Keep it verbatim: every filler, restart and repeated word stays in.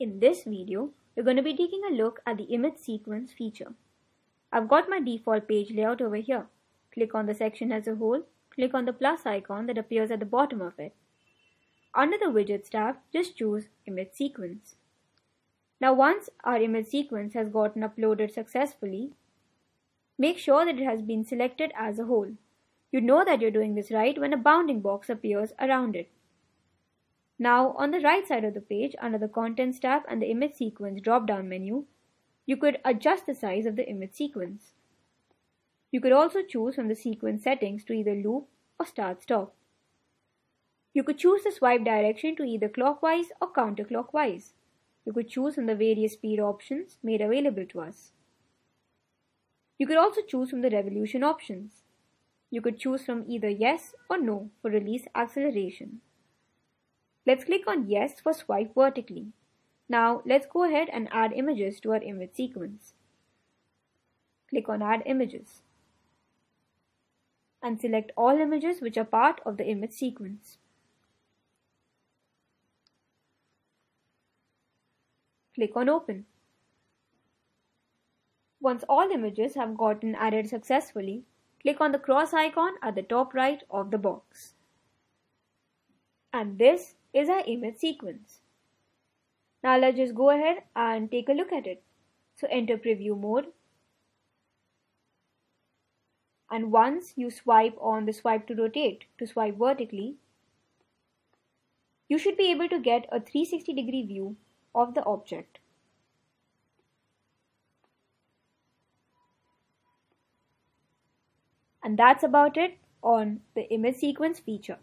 In this video, we're going to be taking a look at the image sequence feature. I've got my default page layout over here. Click on the section as a whole, click on the plus icon that appears at the bottom of it. Under the widgets tab, just choose image sequence. Now once our image sequence has gotten uploaded successfully, make sure that it has been selected as a whole. You know that you're doing this right when a bounding box appears around it. Now, on the right side of the page, under the Contents tab and the Image Sequence drop-down menu, you could adjust the size of the image sequence. You could also choose from the sequence settings to either loop or start-stop. You could choose the swipe direction to either clockwise or counterclockwise. You could choose from the various speed options made available to us. You could also choose from the revolution options. You could choose from either yes or no for release acceleration. Let's click on yes for swipe vertically. Now let's go ahead and add images to our image sequence. Click on add images and select all images which are part of the image sequence. Click on open. Once all images have gotten added successfully, click on the cross icon at the top right of the box. And this is our image sequence. Now let's just go ahead and take a look at it. So enter preview mode. And once you swipe on the swipe to rotate to swipe vertically, you should be able to get a three sixty degree view of the object. And that's about it on the image sequence feature.